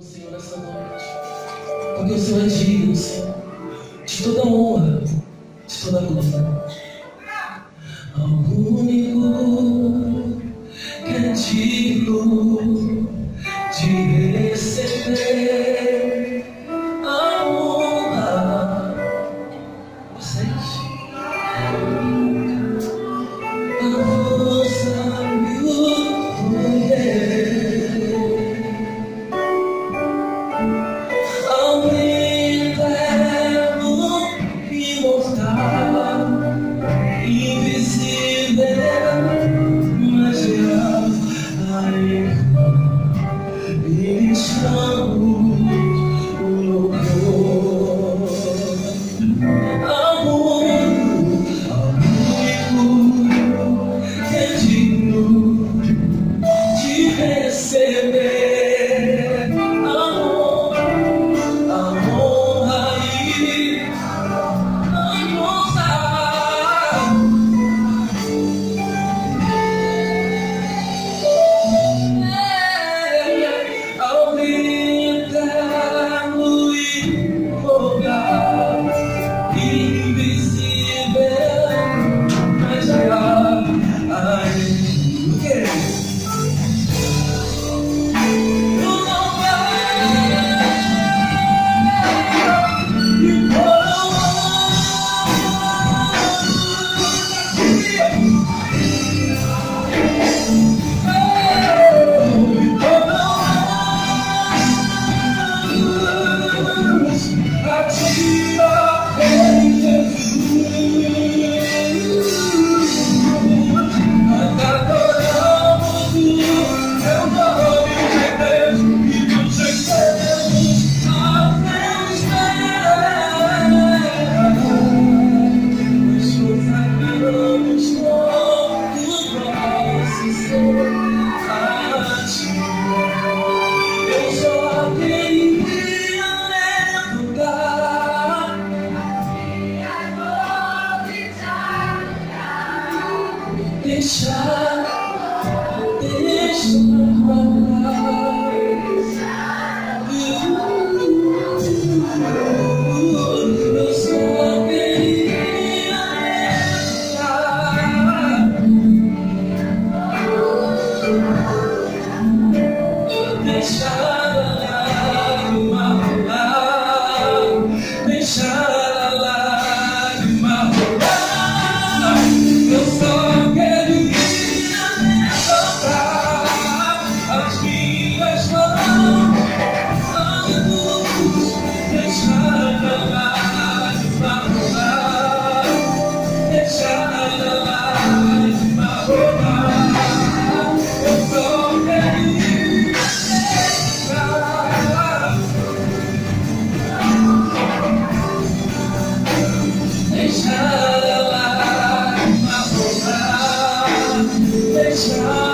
do Senhor nessa noite, porque o Senhor é digno, Senhor, de toda honra, de toda glória. Ao único que é digno de receber a honra, vocês. Deixa a lágrima rolar, deixa.